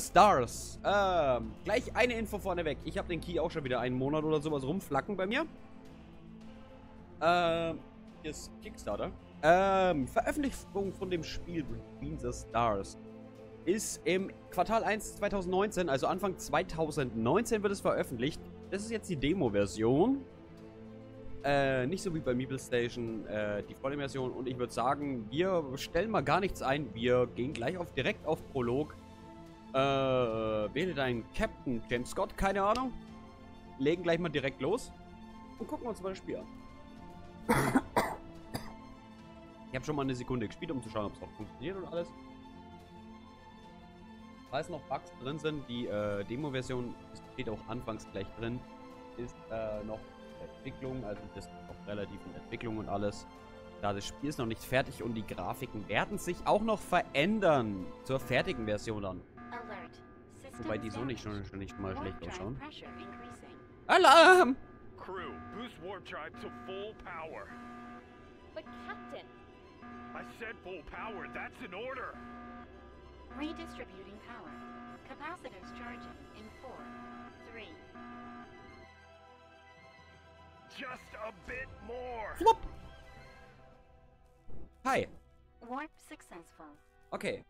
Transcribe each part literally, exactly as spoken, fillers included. Stars. Ähm, gleich eine Info vorneweg. Ich habe den Key auch schon wieder einen Monat oder sowas rumflacken bei mir. Ähm, hier ist Kickstarter. Ähm, Veröffentlichung von dem Spiel Between the Stars ist im Quartal eins zweitausendneunzehn, also Anfang zweitausendneunzehn wird es veröffentlicht. Das ist jetzt die Demo-Version. Äh, nicht so wie bei Meeple Station, äh, die volle Version. Und ich würde sagen, wir stellen mal gar nichts ein. Wir gehen gleich auf direkt auf Prolog. Äh, wähle deinen Captain, James Scott, keine Ahnung. Legen gleich mal direkt los und gucken uns mal das Spiel an. Ich habe schon mal eine Sekunde gespielt, um zu schauen, ob es auch funktioniert und alles. Falls noch Bugs drin sind, die äh, Demo-Version steht auch anfangs gleich drin, ist äh, noch Entwicklung, also das ist noch relativ in Entwicklung und alles. Da das Spiel ist noch nicht fertig und die Grafiken werden sich auch noch verändern zur fertigen Version dann. Wobei die so nicht schon, schon nicht mal schlecht ausschauen. Alarm! Crew, boost warp drive to full power. But Captain, I said full power. That's an order. Redistributing power. Capacitors charging in four, three. Just a bit more. Flop. Hi. Warp successful. Okay.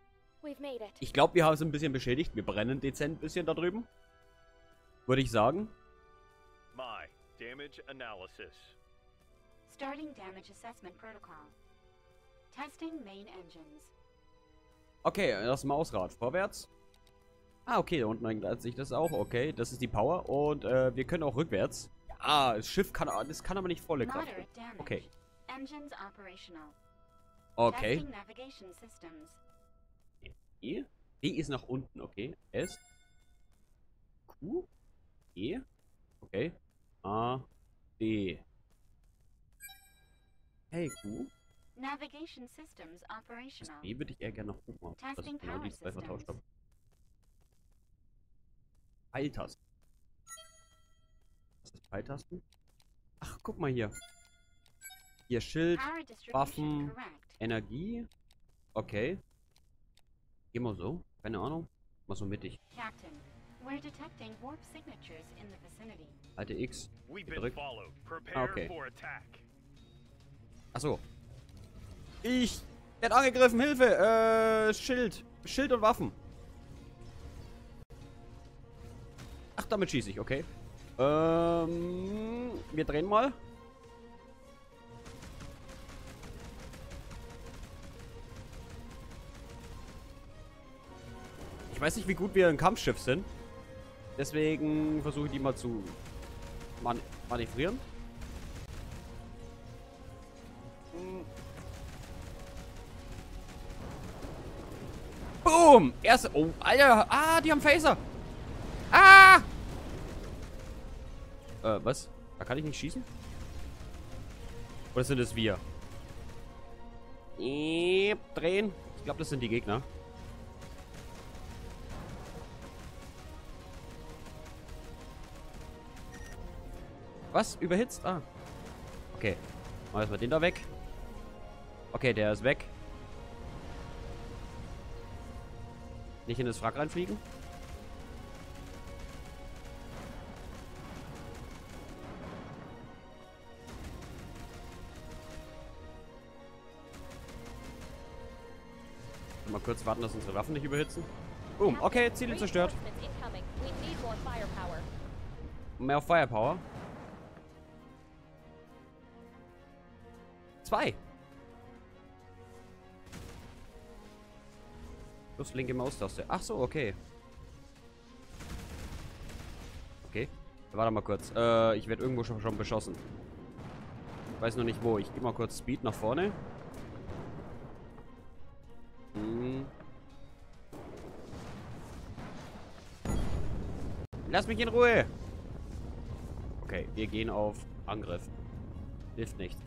We've made it. Ich glaube, wir haben es ein bisschen beschädigt. Wir brennen dezent ein bisschen da drüben. Würde ich sagen. My damage analysis. Starting damage assessment protocol. Testing main engines. Okay, das Mausrad vorwärts. Ah, okay, da unten ändert sich das auch. Okay, das ist die Power und äh, wir können auch rückwärts. Ah, das Schiff kann, das kann aber nicht volle Kraft. Okay. Okay. E. E ist nach unten, okay. S. Q. E. Okay. A. D. Hey, Q. Navigation Systems operational. Das B würde ich eher gerne noch gucken. Das ist genau die zwei vertauscht habe. Pfeiltasten. Was ist Pfeiltasten? Ach, guck mal hier. Hier Schild, Waffen, Energie. Okay. Geh mal so. Keine Ahnung. Mal so mittig. Captain, we're detecting warp signatures in the vicinity. Halte X. Gedrückt. Ah, okay. Achso. Ich werde angegriffen, Hilfe! Äh, Schild. Schild und Waffen. Ach, damit schieße ich, okay. Ähm, wir drehen mal. Ich weiß nicht, wie gut wir im Kampfschiff sind. Deswegen versuche ich die mal zu man manövrieren. Boom! Erste. Oh, Alter! Ah, die haben Phaser! Ah! Äh, was? Da kann ich nicht schießen? Oder sind es wir? Eep, drehen. Ich glaube, das sind die Gegner. Was? Überhitzt? Ah. Okay. Mal erstmal den da weg. Okay, der ist weg. Nicht in das Wrack reinfliegen. Mal kurz warten, dass unsere Waffen nicht überhitzen. Boom. Okay, Ziele zerstört. Mehr Firepower. Zwei. Plus linke Maustaste. Ach so, okay. Okay. Warte mal kurz. Äh, ich werde irgendwo schon, schon beschossen. Ich weiß noch nicht wo. Ich gebe mal kurz Speed nach vorne. Hm. Lass mich in Ruhe. Okay, wir gehen auf Angriff. Hilft nichts.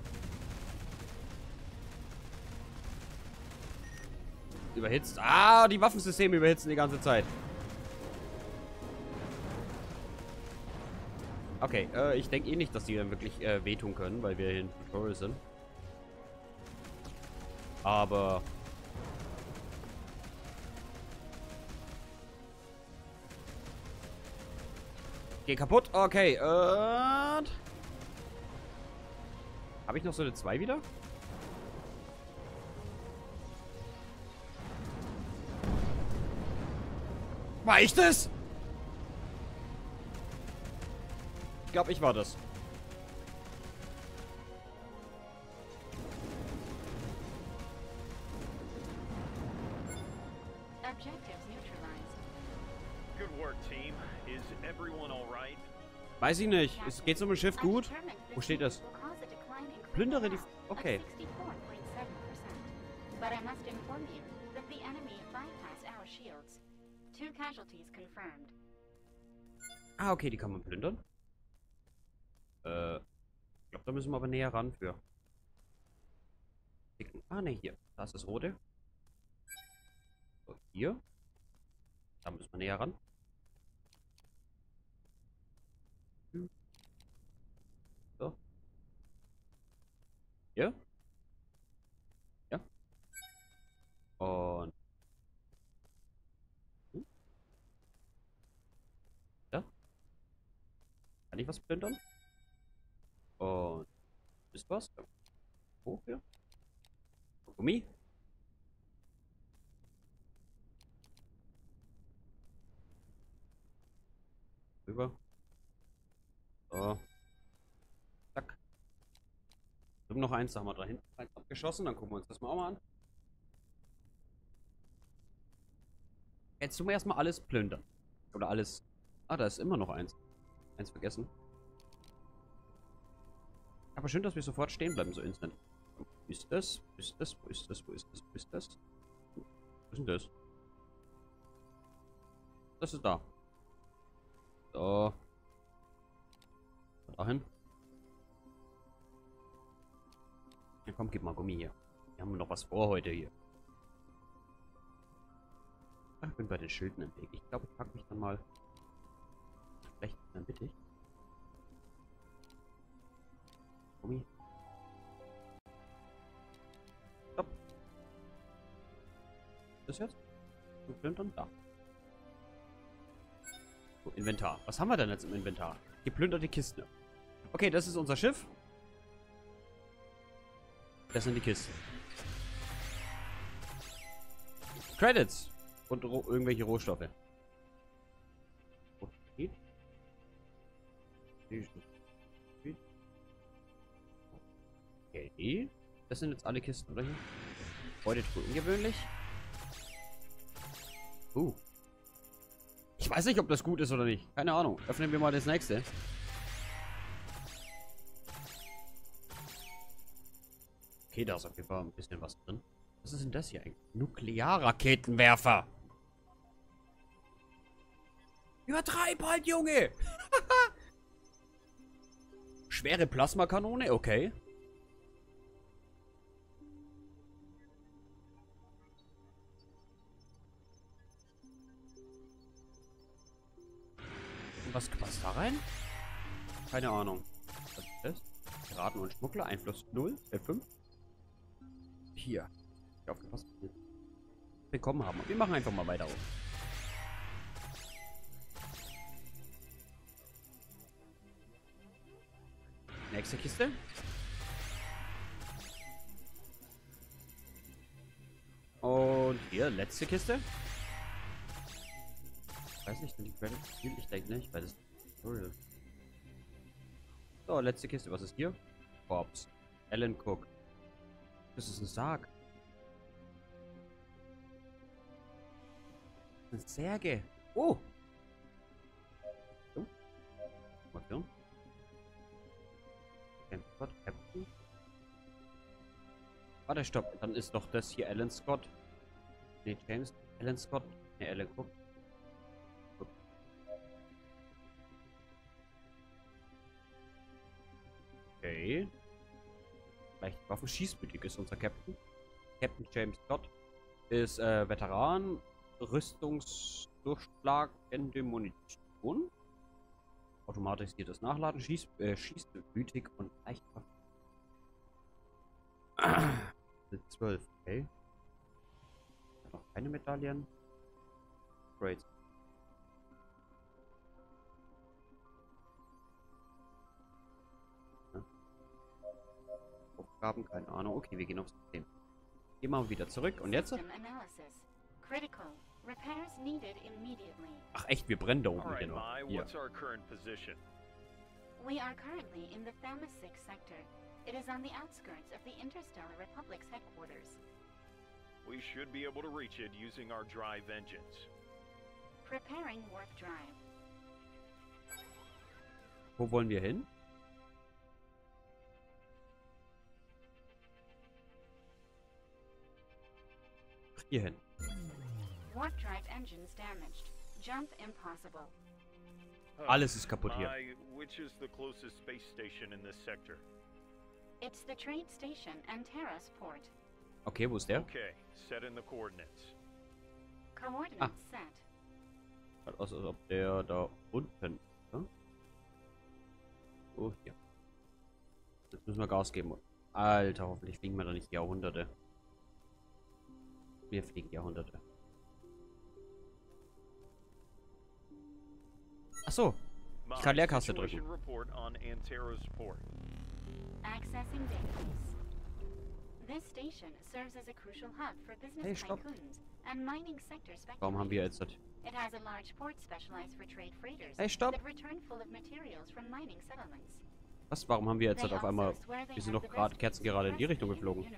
Überhitzt. Ah, die Waffensysteme überhitzen die ganze Zeit. Okay, äh, ich denke eh nicht, dass die dann wirklich äh, wehtun können, weil wir in Tutorial sind. Aber Geh kaputt. Okay, und... Habe ich noch so eine zwei wieder? War ich das? Ich glaube, ich war das. Weiß ich nicht. Es geht um ein Schiff gut? Wo steht das? Plündere die... Okay. Ah, okay, die kann man plündern. Äh, ich glaube, da müssen wir aber näher ran für. Ah, ne, hier. Das ist rote. So, hier. Da müssen wir näher ran. So. Hier. Ja. Und. Ja. Kann ich was plündern? Und. Ist was? Hoch hier. Gummi. Rüber. So. Zack. Drüben noch eins, da haben wir da hinten eins abgeschossen. Dann gucken wir uns das mal auch mal an. Jetzt tun wir erstmal alles plündern. Oder alles. Ah, da ist immer noch eins. Eins vergessen. Aber schön, dass wir sofort stehen bleiben, so instant. Wo ist das? Wo ist das? Wo ist das? Wo ist das? Wo ist das? Wo ist denn das? Das ist da. So. Dahin. Ja, komm, gib mal Gummi hier. Wir haben noch was vor heute hier. Ach, ich bin bei den Schilden im Weg. Ich glaube, ich packe mich dann mal rechts, dann bitte ich. Gummi. Stopp. Das jetzt? Und dann da. Inventar. Was haben wir denn jetzt im Inventar? Geplünderte Kiste. Okay, das ist unser Schiff. Das sind die Kisten. Credits. Und ro- irgendwelche Rohstoffe. Okay. Okay. Das sind jetzt alle Kisten, oder? Heute wohl ungewöhnlich. Uh. Ich weiß nicht, ob das gut ist oder nicht. Keine Ahnung. Öffnen wir mal das nächste. Okay, da ist auf jeden Fall ein bisschen was drin. Was ist denn das hier eigentlich? Nuklearraketenwerfer. Übertreib halt, Junge! Schwere Plasmakanone? Okay. Was passt da rein? Keine Ahnung. Was ist das? Piraten und Schmuggler. Einfluss null. F fünf. Hier. Ich hoffe, was wir bekommen haben. Wir machen einfach mal weiter auf. Nächste Kiste. Und hier. Letzte Kiste. Ich weiß nicht, wenn die Credits spielt, ich denke nicht, weil das Tutorial. So, letzte Kiste, was ist hier? Forbes. Alan Cook. Das ist ein Sarg. Eine Särge. Oh! So. Warte. Captain. Warte, stopp. Dann ist doch das hier Alan Scott. Ne, James. Alan Scott. Ne, Alan Cook. Okay. Vielleicht waffenschießmütig ist unser Captain. Captain James Scott ist äh, Veteran, rüstungsdurchschlagende Munition. Automatisch geht das Nachladen, schießt äh, schießmütig und leicht waffen. zwölf, okay. Hat noch keine Medaillen. Great. Aufgaben, keine Ahnung. Okay, wir gehen aufs System. Gehen wir mal wieder zurück. Und jetzt? Ach echt, wir brennen da oben genau. Hier. We are currently in the Phasma six sector. It is on the outskirts of the Interstellar Republic's headquarters. We should be able to reach it using our Drive Vengeance. Preparing warp drive. Wo wollen wir hin? Hierhin. Warp drive engines damaged. Jump impossible. Alles ist kaputt hier. Which is the closest space station in this sector? It's the trade station and Terra's port. Okay, wo ist der? Okay, set in the coordinates. Coordinates set. Sieht aus, als ob der da unten. Ne? So, hier. Jetzt müssen wir Gas geben. Alter, hoffentlich fliegen wir da nicht Jahrhunderte. Wir fliegen Jahrhunderte. Ach so, ich kann Leertaste drücken. Hey, stopp. Warum haben wir jetzt das? Hey, stopp. Was? Warum haben wir jetzt das auf einmal? Wir sind doch gerade Kerzen gerade in die Richtung geflogen.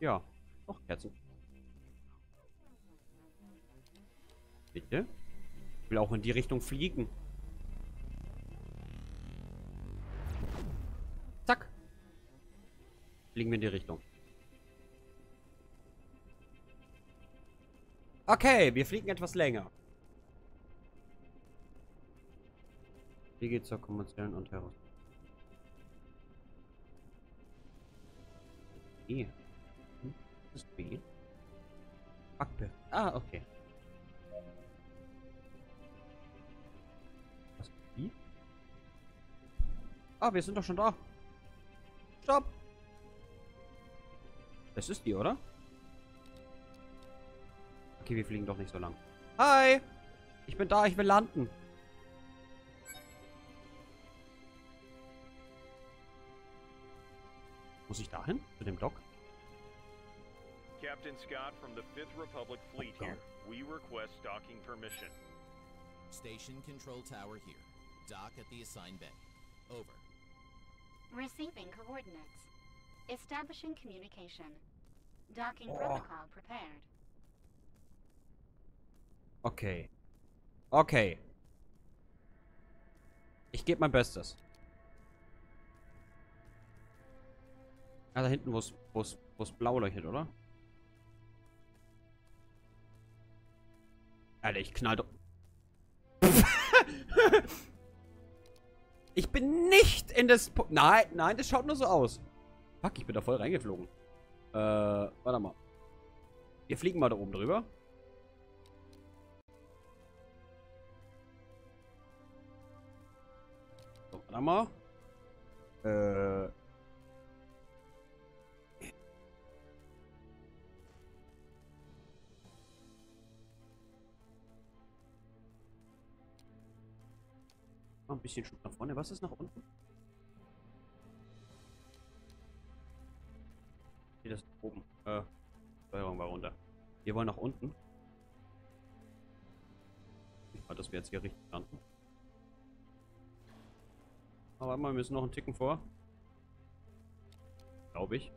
Ja, noch Kerzen. Bitte? Ich will auch in die Richtung fliegen. Zack. Fliegen wir in die Richtung. Okay, wir fliegen etwas länger. Hier geht's zur kommerziellen und heraus. E. Hm? Das ist B. Backberg. Ah, okay. Ah, wir sind doch schon da. Stopp! Das ist die, oder? Okay, wir fliegen doch nicht so lang. Hi! Ich bin da, ich will landen. Muss ich da hin? Mit dem Dock? Captain Scott from the fifth Republic Fleet here. We request docking permission. Station control tower here. Dock at the assigned bay. Over. Receiving coordinates. Establishing communication. Docking oh. protocol prepared. Okay. Okay. Ich gebe mein Bestes. Ah, da hinten, wo es blau leuchtet, oder? Alter, ich knall doch. Ich bin nicht in das... Po nein, nein, das schaut nur so aus. Fuck, ich bin da voll reingeflogen. Äh, warte mal. Wir fliegen mal da oben drüber. So, warte mal. Äh... Ein bisschen Schub nach vorne. Was ist nach unten? Hier das oben. Äh, Steuerung war runter. Wir wollen nach unten. Ich glaube, dass wir jetzt hier richtig landen. Aber wir müssen noch einen Ticken vor. Glaube ich.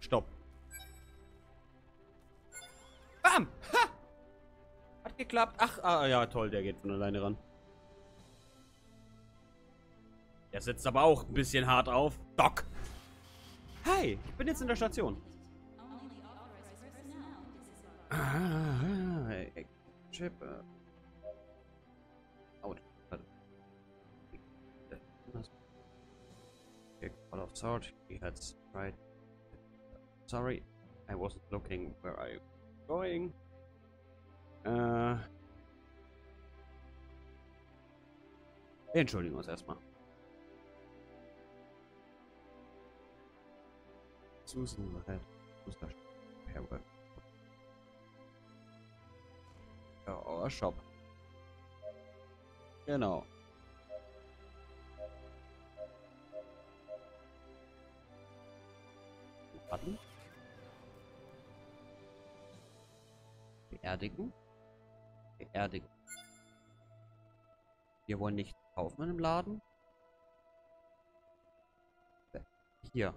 Stopp. Bam! Ha! Hat geklappt. Ach, ah, ja, toll. Der geht von alleine ran. Der setzt aber auch ein bisschen hart auf. Doc! Hi! Ich bin jetzt in der Station. Ah, Chip. Out. Of sort. He had right. Sorry, I wasn't looking where I was going. Äh. Wir entschuldigen uns erstmal. Susan hat Starship Insurrection. Ja, our shop. Genau. Button. Beerdigen. Beerdigen. Wir wollen nichts kaufen im Laden. Hier.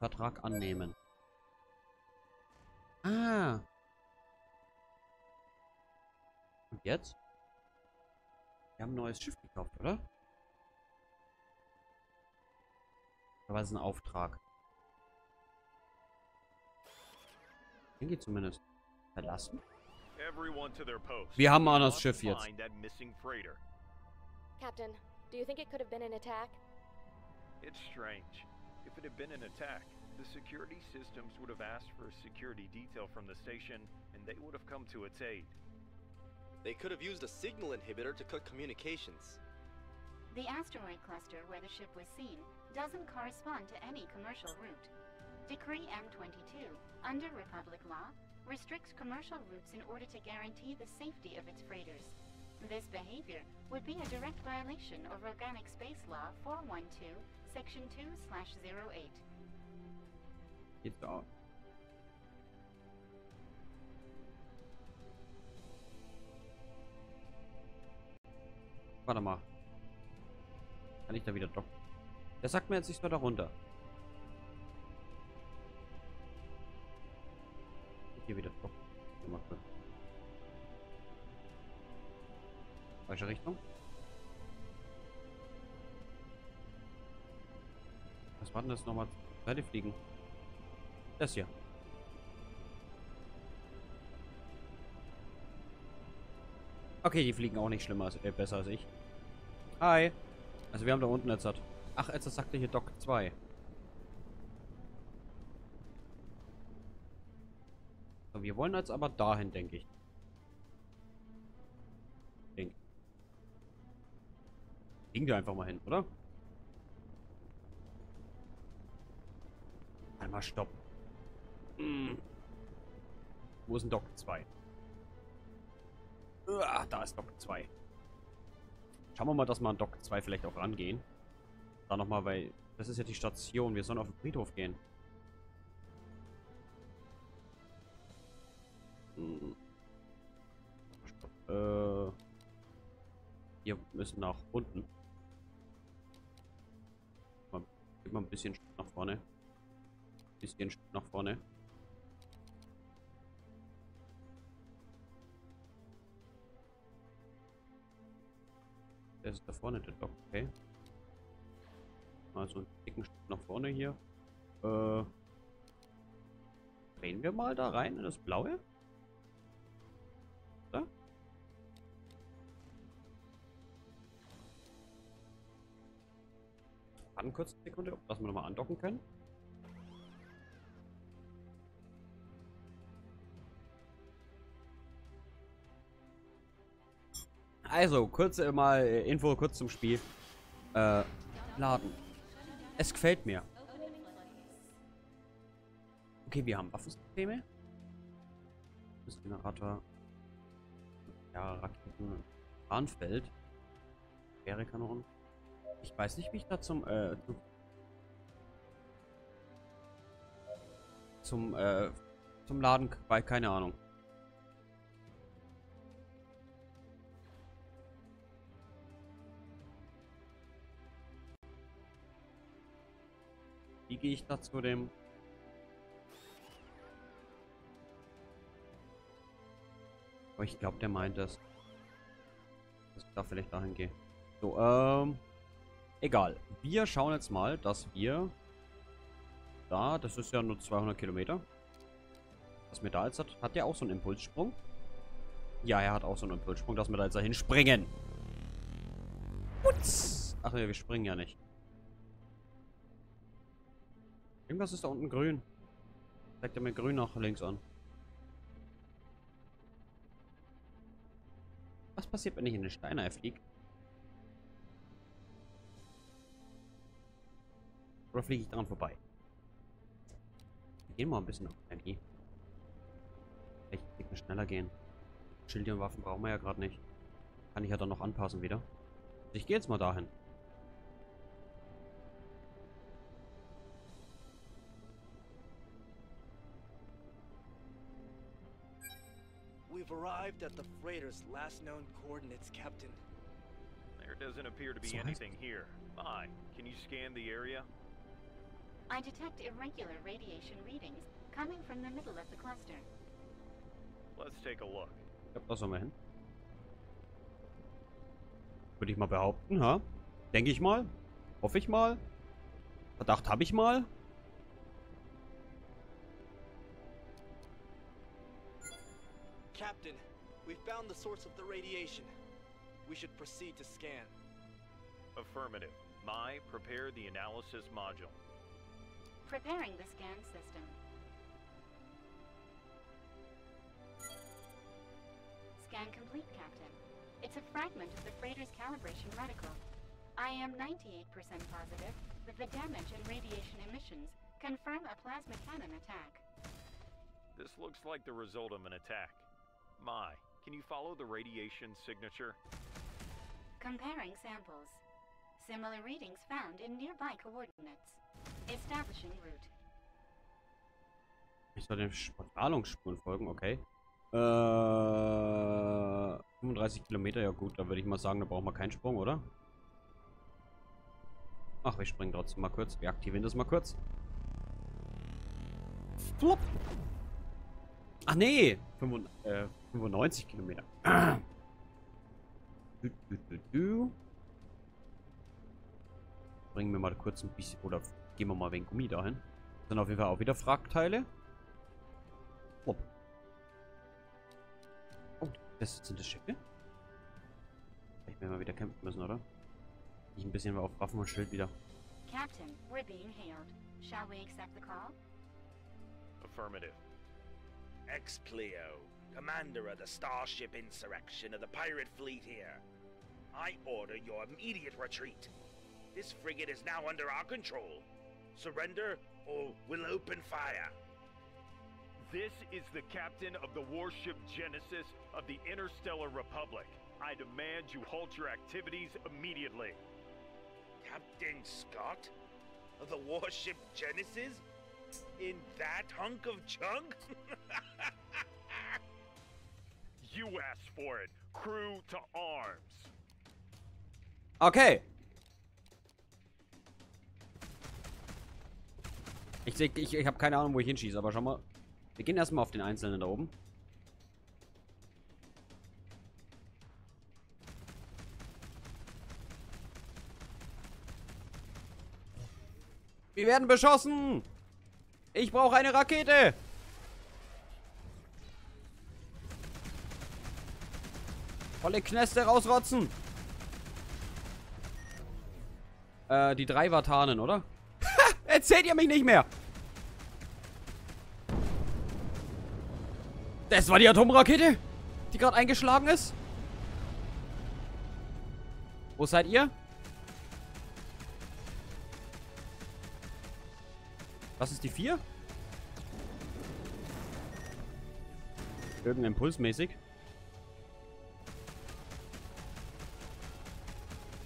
Vertrag annehmen. Ah. Und jetzt? Wir haben ein neues Schiff gekauft, oder? Da war es ein Auftrag. Den geht zumindest. Verlassen? Wir haben auch das Schiff jetzt. Captain, do you think it could have been an attack? It's strange. If it had been an attack, the security systems would have asked for security detail from the station, and they would have come to its aid. They could have used a signal inhibitor to cut communications. The asteroid cluster where the ship was seen doesn't correspond to any commercial route. Decree M twenty-two, under Republic law, restricts commercial routes in order to guarantee the safety of its freighters. This behavior would be a direct violation of Organic Space Law four one two, Section two slash zero eight. It's out. Warte mal. Kann ich da wieder droppen? Der sagt mir jetzt nicht mehr da runter. Hier wieder drauf gemacht wird. Falsche Richtung. Was war denn das nochmal? Seite fliegen. Das hier. Okay, die fliegen auch nicht schlimmer als, äh, besser als ich. Hi. Also wir haben da unten jetzt hat. Ach, jetzt sagte hier Dock zwei. Wir wollen jetzt aber dahin, denke ich. Denk. Gehen wir einfach mal hin, oder? Einmal stopp. Hm. Wo ist ein Dock zwei? Uah, da ist Dock zwei. Schauen wir mal, dass wir an Dock zwei vielleicht auch rangehen. Da nochmal, weil das ist ja die Station. Wir sollen auf den Friedhof gehen. Äh, wir müssen nach unten. Mal, gib mal ein bisschen nach vorne. Ein bisschen nach vorne. Der ist da vorne, der Dock, okay. Mal so einen dicken Schritt nach vorne hier. Äh, drehen wir mal da rein in das Blaue. Da? Warten kurz eine Sekunde, ob das wir nochmal andocken können. Also, kurz äh, mal Info, kurz zum Spiel. Äh, laden. Es gefällt mir. Okay, wir haben Waffensysteme. Das Generator. Ja, Raketen. Bahnfeld. Sperrekanonen. Ich weiß nicht, wie ich da zum, äh, zum, äh, zum Laden bei, keine Ahnung. Wie gehe ich da zu dem? Aber ich glaube, der meint das. Dass ich da vielleicht dahin gehe. So, ähm. Egal. Wir schauen jetzt mal, dass wir da, das ist ja nur zweihundert Kilometer. Dass wir da jetzt hat, hat der auch so einen Impulssprung? Ja, er hat auch so einen Impulssprung, dass wir da jetzt dahin springen. Putz! Ach ja, wir springen ja nicht. Irgendwas ist da unten grün. Zeigt er mir grün nach links an. Was passiert, wenn ich in den Steiner fliege? Oder fliege ich dran vorbei? Wir gehen mal ein bisschen auf Energie. Vielleicht kann ich schneller gehen. Schilde und Waffen brauchen wir ja gerade nicht. Kann ich ja dann noch anpassen wieder. Ich gehe jetzt mal dahin. We've arrived at the freighter's last known coordinates, Captain. There doesn't appear to be so anything I... here. Fine. Can you scan the area? I detect irregular radiation readings coming from the middle of the cluster. Let's take a look. Ich hab das nochmal hin. Würde ich mal behaupten, ha? Denke ich mal. Hoffe ich mal. Verdacht habe ich mal. Captain, we've found the source of the radiation. We should proceed to scan. Affirmative. Mai, prepare the analysis module. Preparing the scan system. Scan complete, Captain. It's a fragment of the freighter's calibration reticle. I am ninety-eight percent positive that the damage and radiation emissions confirm a plasma cannon attack. This looks like the result of an attack. Mai, can you follow the radiation signature? Comparing samples. Similar readings found in nearby coordinates. Establishing route. Ich soll den Strahlungsspuren folgen, okay. Äh, fünfunddreißig Kilometer, ja gut, da würde ich mal sagen, da brauchen wir keinen Sprung, oder? Ach, wir springen trotzdem mal kurz. Wir aktivieren das mal kurz. Flop! Ach nee! fünfundneunzig Kilometer. Du, du, du, du. Bringen wir mal kurz ein bisschen, oder gehen wir mal wegen Gummi dahin. Das sind auf jeden Fall auch wieder Fragteile. Oh, oh das sind das Schiffe. Vielleicht werden wir wieder kämpfen müssen, oder? Ich ein bisschen mal auf Waffen und Schild wieder. Captain, we're being hailed. Shall we accept the call? Affirmative. Expleo, commander of the Starship Insurrection of the Pirate Fleet here. I order your immediate retreat. This frigate is now under our control. Surrender or we'll open fire. This is the captain of the Warship Genesis of the Interstellar Republic. I demand you halt your activities immediately. Captain Scott? Of the Warship Genesis? In that hunk of junk? You asked for it. Crew to arms. Okay. Ich, ich, ich habe keine Ahnung, wo ich hinschieße, aber schau mal. Wir gehen erstmal auf den Einzelnen da oben. Wir werden beschossen! Ich brauche eine Rakete! Volle Kneste rausrotzen! Äh, die drei Vatanen, oder? Ha! Erzählt ihr mich nicht mehr! Das war die Atomrakete, die gerade eingeschlagen ist. Wo seid ihr? Was ist die vier? Irgendein impulsmäßig.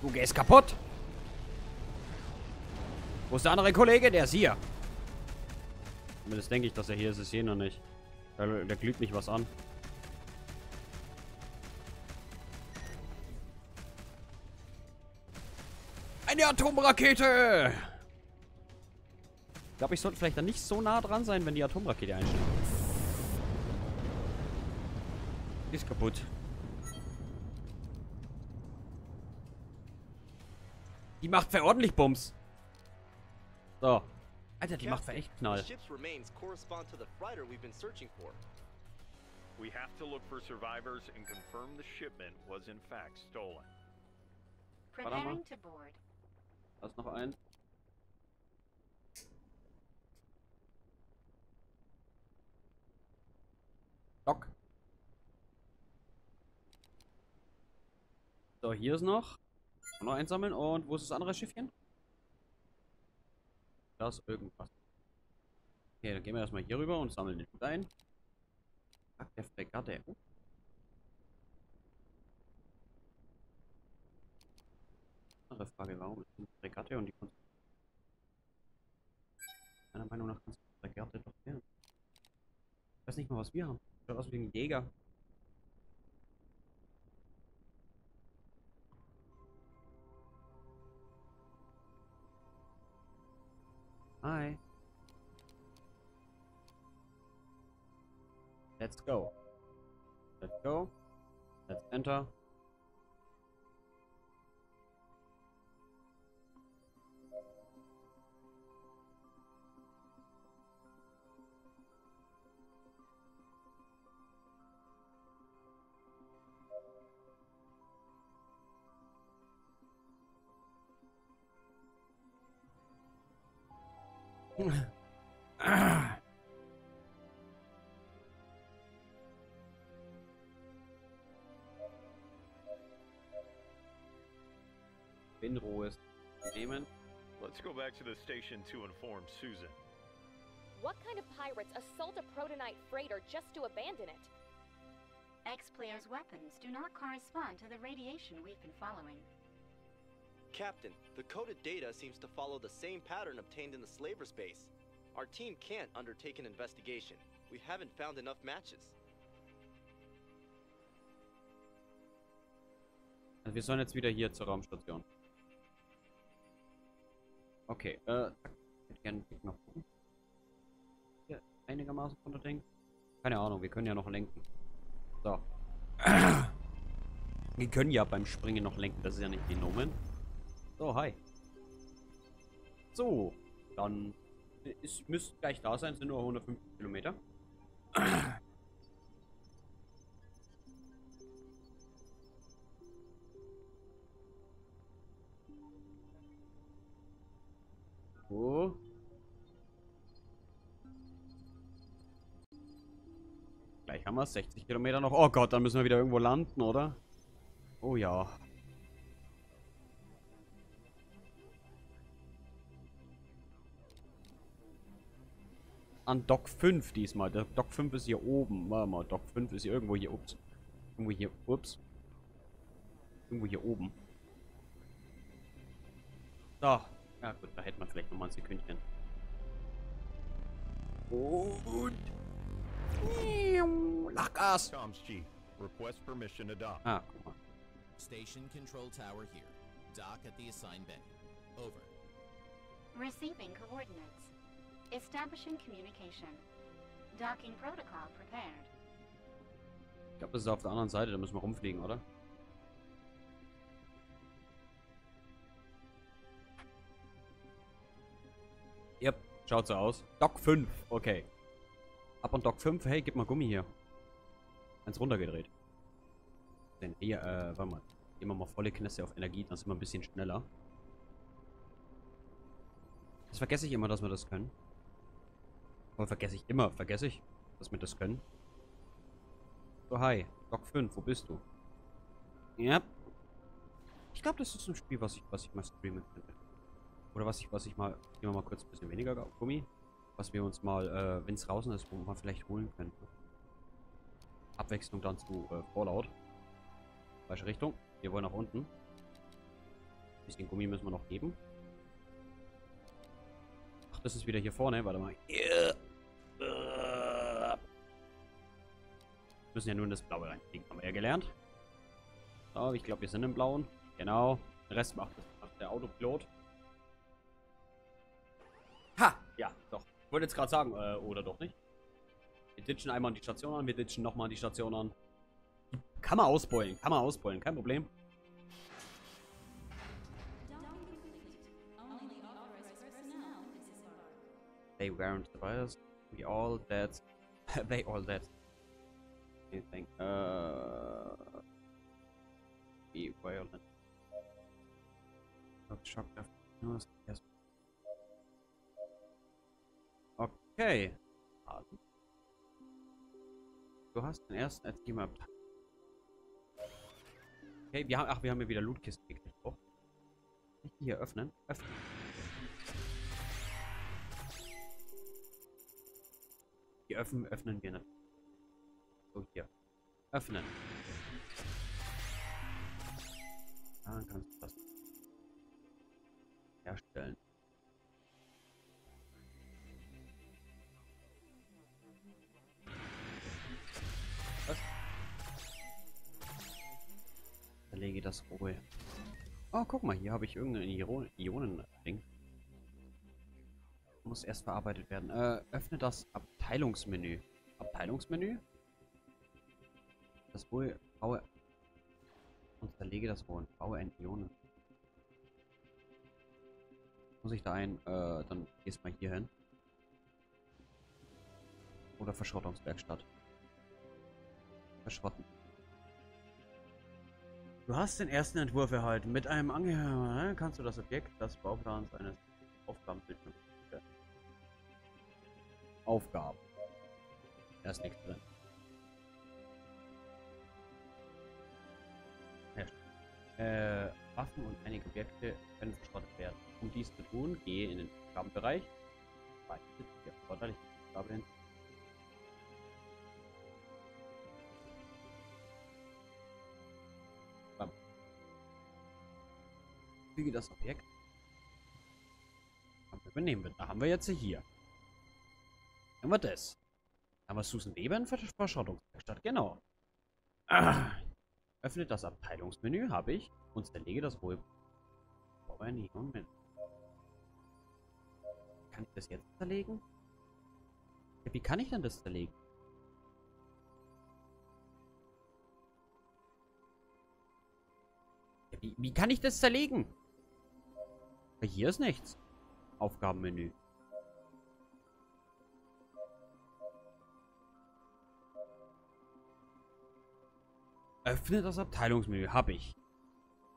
Du gehst kaputt. Wo ist der andere Kollege? Der ist hier. Zumindest denke ich, dass er hier ist. Ist jener nicht. Da, da glüht mich was an. Eine Atomrakete! Ich glaube, ich sollte vielleicht dann nicht so nah dran sein, wenn die Atomrakete einschlägt. Ist kaputt. Die macht verordentlich Bums. So. Alter, die macht echt Knall. Warte mal. Da ist noch ein. Dock. So, hier ist noch. Noch einsammeln. Und wo ist das andere Schiffchen? Da ist irgendwas. Okay, dann gehen wir erstmal hier rüber und sammeln den Hut ein. Ach, der Fregatte. Andere Frage, warum ist die Fregatte und die Kunst? Meiner Meinung nach kannst du die Fregatte doch werden. Ich weiß nicht mal, was wir haben. Schaut aus wie ein Jäger. Hi. Let's go. Let's go. Let's enter. Ah. Windruhe ist nehmen. Let's go back to the station to inform Susan. What kind of pirates assault a protonite freighter just to abandon it? Expleo's weapons do not correspond to the radiation we've been following. Captain, the coded data seems to follow the same pattern obtained in the slaver space. Our team can't undertake an investigation. We haven't found enough matches. Also wir sollen jetzt wieder hier zur Raumstation. Okay, äh, ich hätte gerne einen Blick nach oben. Hier einigermaßen runterdenken. Keine Ahnung, wir können ja noch lenken. So. Wir können ja beim Springen noch lenken, das ist ja nicht genommen. So, hi. So, dann es müsste gleich da sein, es sind nur hundertfünfzig Kilometer. So. Gleich haben wir sechzig Kilometer noch. Oh Gott, dann müssen wir wieder irgendwo landen, oder? Oh ja. An Dock fünf diesmal. Der Dock fünf ist hier oben. Warte mal, Dock fünf ist hier irgendwo hier. Ups. Irgendwo hier. Ups. Irgendwo hier oben. Da. Ja gut, da hätten wir vielleicht nochmal ein Sekündchen. Und... Lachgas! Tom's Chief. Request permission to dock. Ah, guck mal. Station Control Tower here. Dock at the assigned bay. Over. Receiving coordinates. Establishing communication. Docking protocol prepared. Ich glaube, das ist auf der anderen Seite, da müssen wir rumfliegen, oder? Yep, schaut so aus. Dock fünf, okay. Ab und Dock fünf, hey, gib mal Gummi hier. Eins runtergedreht. Denn hier, äh, warte mal. Gehen wir mal volle Knässe auf Energie, dann sind wir ein bisschen schneller. Das vergesse ich immer, dass wir das können. Aber vergesse ich immer, vergesse ich, dass wir das können. So, hi. Dock fünf, wo bist du? Ja. Yep. Ich glaube, das ist ein Spiel, was ich, was ich mal streamen könnte. Oder was ich, was ich mal, nehmen wir mal kurz ein bisschen weniger Gummi. Was wir uns mal, äh, wenn es draußen ist, wo wir vielleicht holen können. Abwechslung dann zu äh, Fallout. Falsche Richtung. Wir wollen nach unten. Ein bisschen Gummi müssen wir noch geben. Das ist wieder hier vorne. Warte mal. Wir müssen ja nur in das Blaue reinfliegen. Haben wir ja gelernt. So, ich glaube, wir sind im Blauen. Genau. Den Rest macht, macht der Autopilot. Ha! Ja, doch. Ich wollte jetzt gerade sagen, äh, oder doch nicht. Wir ditchen einmal an die Station an. Wir ditchen nochmal an die Station an. Kann man ausbeulen. Kann man ausbeulen. Kein Problem. They weren't surprised. We all dead. They all dead. Anything. Uh. Be violent. Not shocked after news. Yes. Okay. Also. Du hast den ersten als Team ab. Okay, wir haben. Ach, wir haben ja wieder Lootkisten gekriegt. Oh. Hier öffnen. Öffnen. Öffnen, öffnen wir nicht. So, hier. Öffnen. Dann kannst du das herstellen. Was? Verlege das Rohr. Oh, guck mal, hier habe ich irgendeinen Ionen-Ding. Muss erst bearbeitet werden. Äh, öffne das Abteilungsmenü. Abteilungsmenü? Das Wohl... Baue... Und zerlege das Wohl. Baue Entlionen. Muss ich da ein... Äh, dann gehst mal hier hin. Oder Verschrottungswerkstatt. Verschrotten. Du hast den ersten Entwurf erhalten. Mit einem Angehörigen kannst du das Objekt des Bauplans eines Aufgabenbildnisses werden. Aufgaben. Da ist nichts drin. Äh, Waffen und einige Objekte können verschrottet werden. Um dies zu tun, gehe in den Aufgabenbereich. Weiche die erforderliche Aufgabe hin. Füge das Objekt. Und übernehmen wir. Da haben wir jetzt hier. Haben wir das. Haben wir Susan Weber in Verschrottungswerkstatt. Genau. Ah. Öffnet das Abteilungsmenü, habe ich. Und zerlege das wohl. Moment. Kann ich das jetzt zerlegen? Wie kann ich denn das zerlegen? Wie, wie kann ich das zerlegen? Hier ist nichts. Aufgabenmenü. Öffne das Abteilungsmenü. Hab ich.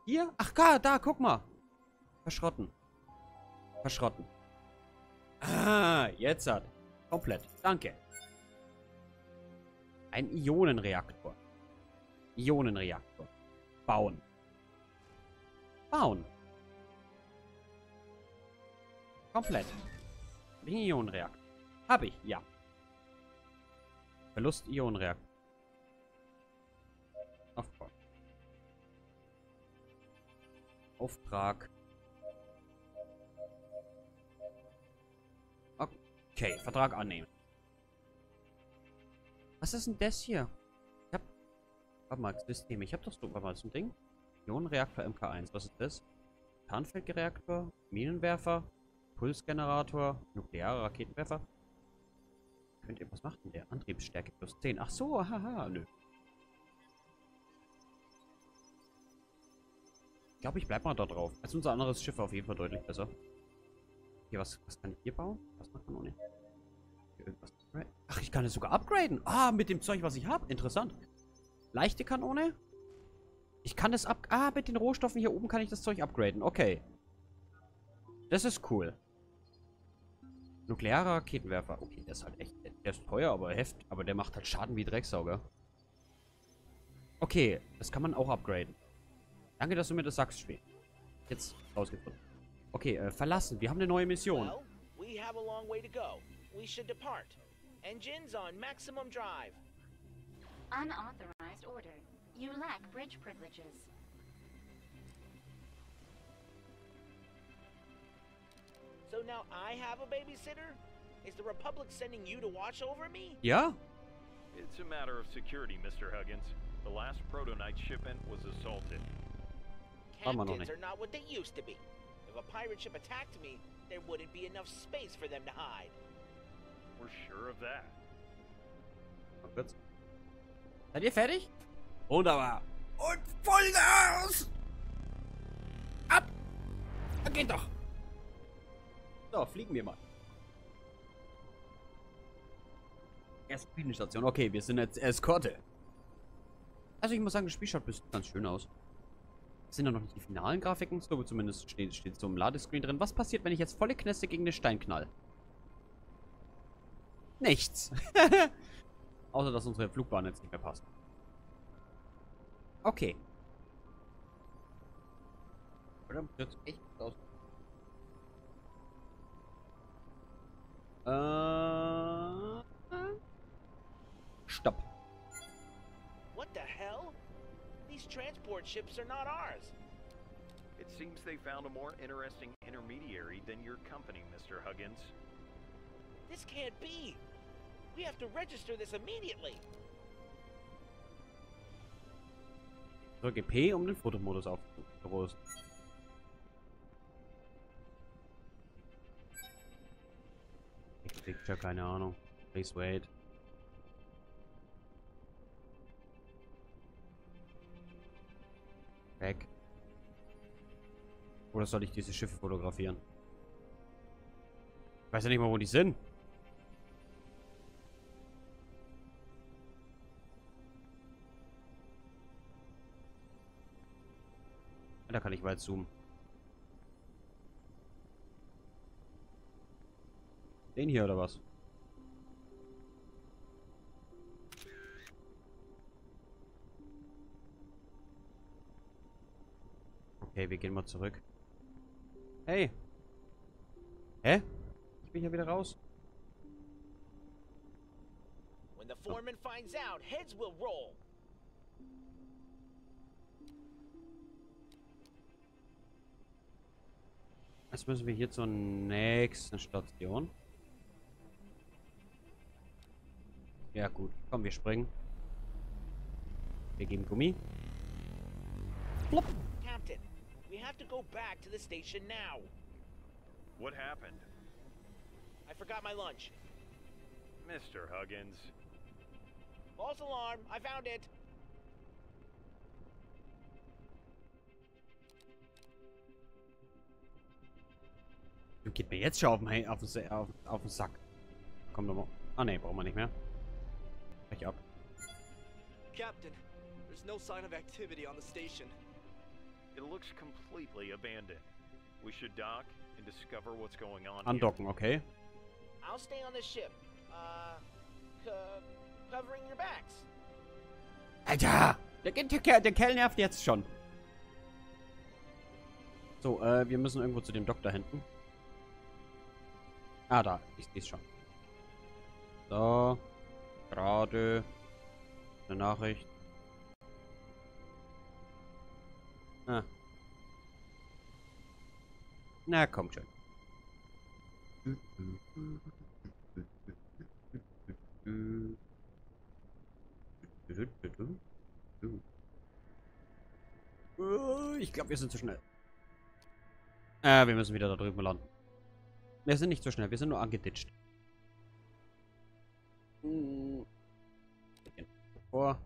Hier? Ach, da, da, guck mal. Verschrotten. Verschrotten. Ah, jetzt hat. Komplett. Danke. Ein Ionenreaktor. Ionenreaktor. Bauen. Bauen. Komplett. Ionenreaktor. Habe ich, ja. Verlust Ionenreaktor. Auftrag. Auftrag. Okay, Vertrag annehmen. Was ist denn das hier? Ich hab... Warte mal, System. Ich hab doch so... Warte mal, so ein Ding. Ionenreaktor M K eins. Was ist das? Tarnfeldreaktor, Minenwerfer, Pulsgenerator, nukleare Raketenwerfer. Könnt ihr was machen? Der Antriebsstärke plus zehn. Ach so, haha, nö. Ich glaube, ich bleib mal da drauf. Also unser anderes Schiff war auf jeden Fall deutlich besser. Hier, was, was kann ich hier bauen? Was macht man noch nicht? Hier irgendwas. Ach, ich kann es sogar upgraden. Ah, mit dem Zeug, was ich habe. Interessant. Leichte Kanone. Ich kann das ab... Ah, mit den Rohstoffen hier oben kann ich das Zeug upgraden. Okay. Das ist cool. Nuklearer Raketenwerfer. Okay, der ist halt echt... Der ist teuer, aber heft. Aber der macht halt Schaden wie Drecksauger. Okay, das kann man auch upgraden. Danke, dass du mir das sagst, Spiel. Jetzt rausgefunden. Okay, äh, verlassen. Wir haben eine neue Mission. Unauthorized order. You lack bridge privileges. So now I have a babysitter? Is the Republic sending you to watch over me? Yeah. It's a matter of security, Mister Huggins. The last protonite shipment was assaulted. Captains are not what they used to be. If a pirate ship attacked me, there wouldn't be enough space for them to hide. We're sure of that. Seid ihr fertig? Wunderbar. Und Vollgas! Ab! Geht doch! So, fliegen wir mal. Erste Bienenstation. Okay, wir sind jetzt Eskorte. Also ich muss sagen, das Spiel schaut ganz schön aus. Das sind ja noch nicht die finalen Grafiken. So, zumindest steht es so im Ladescreen drin. Was passiert, wenn ich jetzt volle Kneste gegen den Stein knall? Nichts. Außer, dass unsere Flugbahn jetzt nicht mehr passt. Okay. Sieht echt gut aus. Äh. Stopp. What the hell? These transport ships are not ours. It seems they found a more interesting intermediary than your company, Mister Huggins. This can't be. We have to register this immediately. Drücke P, um den Fotomodus aufzurufen. versteckt, ja, keine Ahnung. Please wait. Weg. Oder soll ich diese Schiffe fotografieren? Ich weiß ja nicht mal, wo die sind. Da kann ich weit zoomen. Den hier oder was? Okay, wir gehen mal zurück. Hey! Hä? Ich bin ja wieder raus. When the foreman finds out, heads will roll. Jetzt müssen wir hier zur nächsten Station. Ja gut, komm, wir springen. Wir geben Gummi. Plop. Captain, we have to go back to the station now. What happened? I forgot my lunch. Mister Huggins. False alarm, I found it. Du geht mir jetzt schon auf den, auf den, auf, auf den Sack. Komm doch mal. Ah ne, brauchen wir nicht mehr. Brech ab. Captain, there's no sign of activity on the station. It looks completely abandoned. We should dock and discover what's going on. Andocken, okay. I'll stay on the ship. Uh, covering your backs. Alter, der, der, der Kerl nervt jetzt schon. So, äh, wir müssen irgendwo zu dem Doktor hinten. Ah, da. Ich sehe es schon. So. Gerade. Eine Nachricht. Ah. Na, komm schon. Ich glaube, wir sind zu schnell. Äh, wir müssen wieder da drüben landen. Wir sind nicht so schnell, wir sind nur angeditscht. Vor.